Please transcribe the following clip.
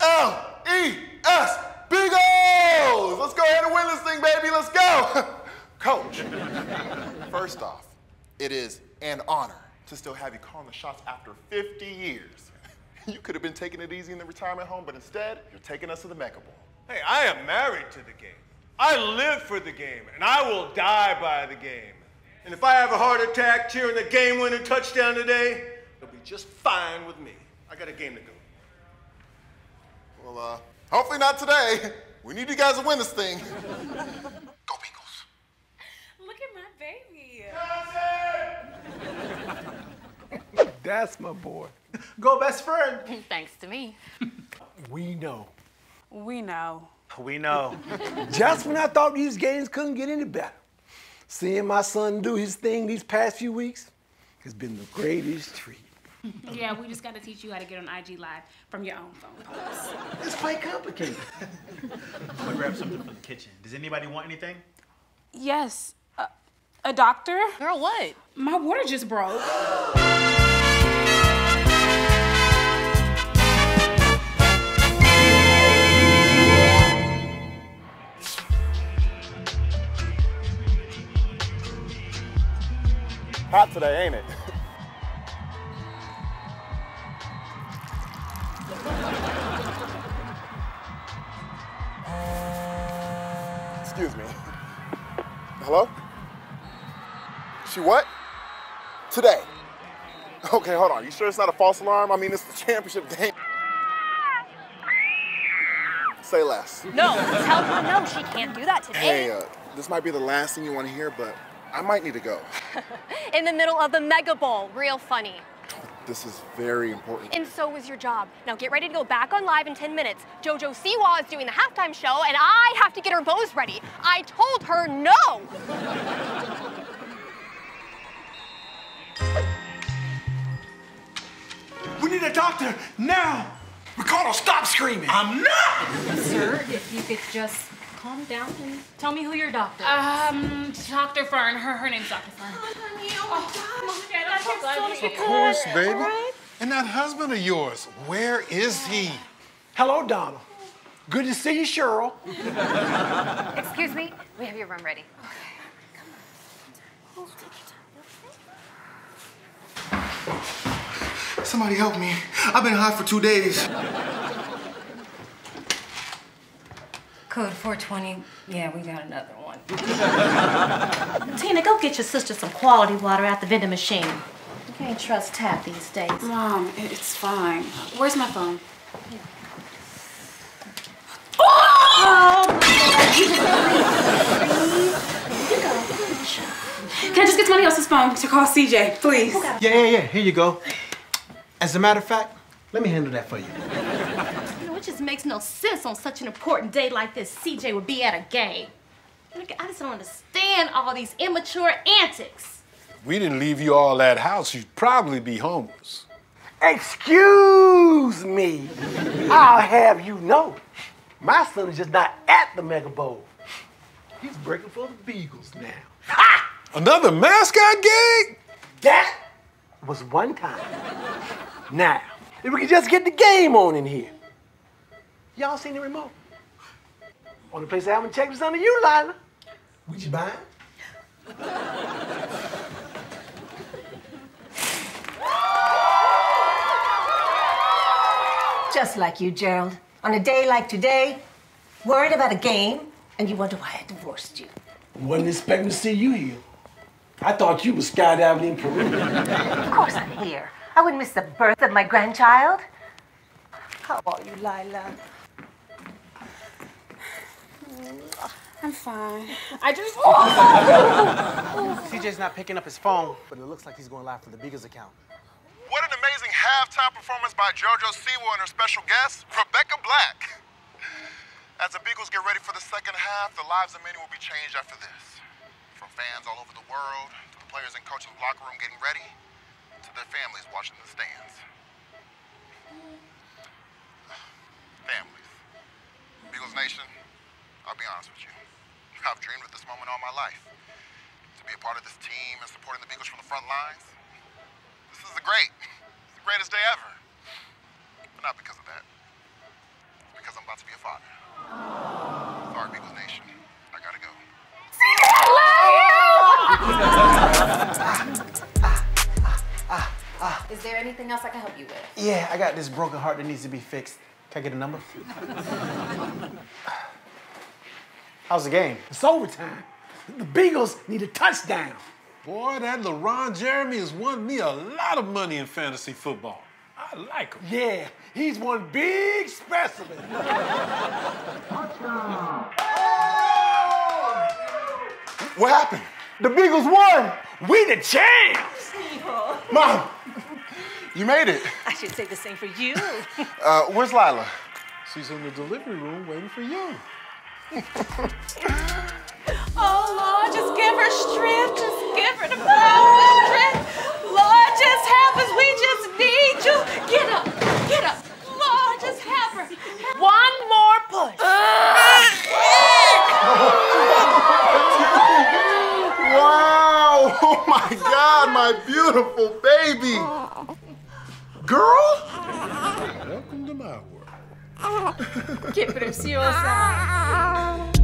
L-E-S, Beagles! Let's go ahead and win this thing, baby, let's go! Coach, first off, it is an honor to still have you calling the shots after 50 years. You could have been taking it easy in the retirement home, but instead, you're taking us to the Mega Bowl. Hey, I am married to the game. I live for the game, and I will die by the game. And if I have a heart attack cheering the game-winning touchdown today, it'll be just fine with me. I got a game to go. Well, hopefully not today. We need you guys to win this thing. Go Beagles. Look at my baby. That's my boy. Go best friend. Thanks to me. We know. We know. We know. Just when I thought these games couldn't get any better, seeing my son do his thing these past few weeks has been the greatest treat. Yeah, we just got to teach you how to get on IG Live from your own phone. It's quite complicated. I'm going to grab something from the kitchen. Does anybody want anything? Yes. A doctor? Girl, what? My water just broke. Hot today, ain't it? Excuse me. Hello? She what? Today. Okay, hold on. You sure it's not a false alarm? I mean, it's the championship game. Say less. No, tell her no, she can't do that today. Hey, this might be the last thing you want to hear, but I might need to go. In the middle of the Mega Bowl. Real funny. This is very important. And so is your job. Now get ready to go back on live in 10 minutes. JoJo Siwa is doing the halftime show, and I have to get her bows ready. I told her no. We need a doctor now. Ricardo, stop screaming. I'm not. Sir, if you could just calm down and tell me who your doctor is. Dr. Fern. Her name's Dr. Fern. Oh, honey, oh my God. Of course, baby. Right? And that husband of yours, where is he? Hello, Donna. Good to see you, Cheryl. Excuse me, we have your room ready. Okay, come on. Take your time. Somebody help me. I've been hot for 2 days. Code 420. Yeah, we got another one. Tina, go get your sister some quality water at the vending machine. You can't trust tap these days. Mom, it's fine. Where's my phone? Yeah. Oh! Can I just get somebody else's phone to call CJ, please? Okay. Yeah. Here you go. As a matter of fact, let me handle that for you. It just makes no sense on such an important day like this. CJ would be at a game. I just don't understand all these immature antics. We didn't leave you all at house. You'd probably be homeless. Excuse me. I'll have you know, my son is just not at the Mega Bowl. He's breaking for the Beagles now. Ha! Another mascot gig? That was one time. Now, if we could just get the game on in here. Y'all seen the remote? Only place I haven't checked is under you, Lila. Would you buy it? Just like you, Gerald. On a day like today, worried about a game, and you wonder why I divorced you. Wasn't expecting to see you here. I thought you were skydiving in Peru. Of course I'm here. I wouldn't miss the birth of my grandchild. How are you, Lila? I'm fine. I just... Oh! CJ's not picking up his phone, but it looks like he's going live for the Beagles account. What an amazing halftime performance by JoJo Siwa and her special guest, Rebecca Black. As the Beagles get ready for the second half, the lives of many will be changed after this. From fans all over the world, to the players and coaches in the locker room getting ready, to their families watching the stands. Families. Beagles Nation, I'll be honest with you. I've dreamed of this moment all my life. To be a part of this team and supporting the Beagles from the front lines. This is the greatest day ever. But not because of that. anything else I can help you with? Yeah, I got this broken heart that needs to be fixed. Can I get a number? How's the game? It's overtime. The Beagles need a touchdown. Boy, that Le'Ron Jeremy has won me a lot of money in fantasy football. I like him. Yeah, he's one big specimen. Touchdown. Oh! What happened? The Beagles won. We the champs. Mom, you made it. I should say the same for you. Where's Lila? She's in the delivery room waiting for you. Oh, Lord, just give her strength. Just give her the power of strength. Lord, just help us. We just need you. Get up. Get up. Lord, just help her. One more push. Wow. Oh, my God, my beautiful baby. Girl? Welcome to my world. Che preziosa.